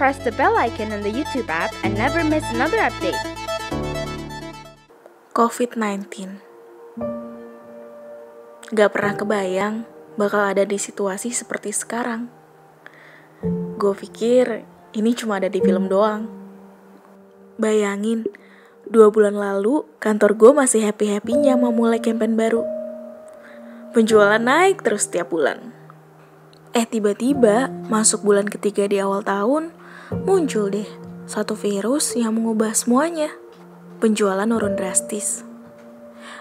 press the bell icon on the YouTube app and never miss another update. COVID-19. Gak pernah kebayang bakal ada di situasi seperti sekarang. Gue pikir ini cuma ada di film doang. Bayangin, 2 bulan lalu kantor gue masih happy-happynya memulai campaign baru. Penjualan naik terus tiap bulan. Tiba-tiba masuk bulan ketiga di awal tahun, muncul deh satu virus yang mengubah semuanya. Penjualan turun drastis.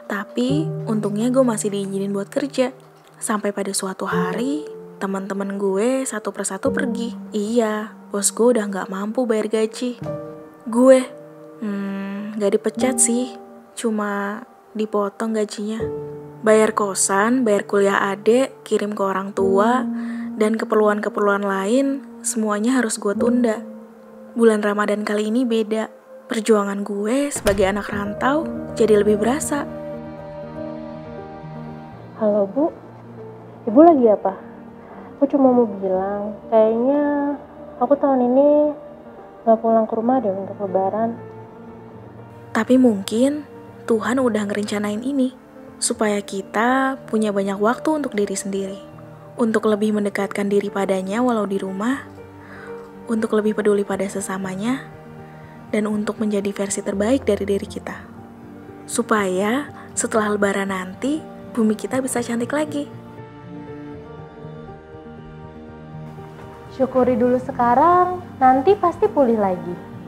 Tapi untungnya gue masih diizinin buat kerja. Sampai pada suatu hari, teman-teman gue satu persatu pergi. Iya, bos gue udah gak mampu bayar gaji. Gue, gak dipecat sih, cuma dipotong gajinya. Bayar kosan, bayar kuliah adik, kirim ke orang tua, dan keperluan-keperluan lain, semuanya harus gue tunda. Bulan Ramadan kali ini beda. Perjuangan gue sebagai anak rantau jadi lebih berasa. Halo Bu, Ibu lagi apa? Aku cuma mau bilang, kayaknya aku tahun ini gak pulang ke rumah deh untuk lebaran. Tapi mungkin Tuhan udah ngerencanain ini, supaya kita punya banyak waktu untuk diri sendiri, untuk lebih mendekatkan diri padanya walau di rumah, untuk lebih peduli pada sesamanya, dan untuk menjadi versi terbaik dari diri kita. Supaya setelah lebaran nanti, bumi kita bisa cantik lagi. Syukuri dulu sekarang, nanti pasti pulih lagi.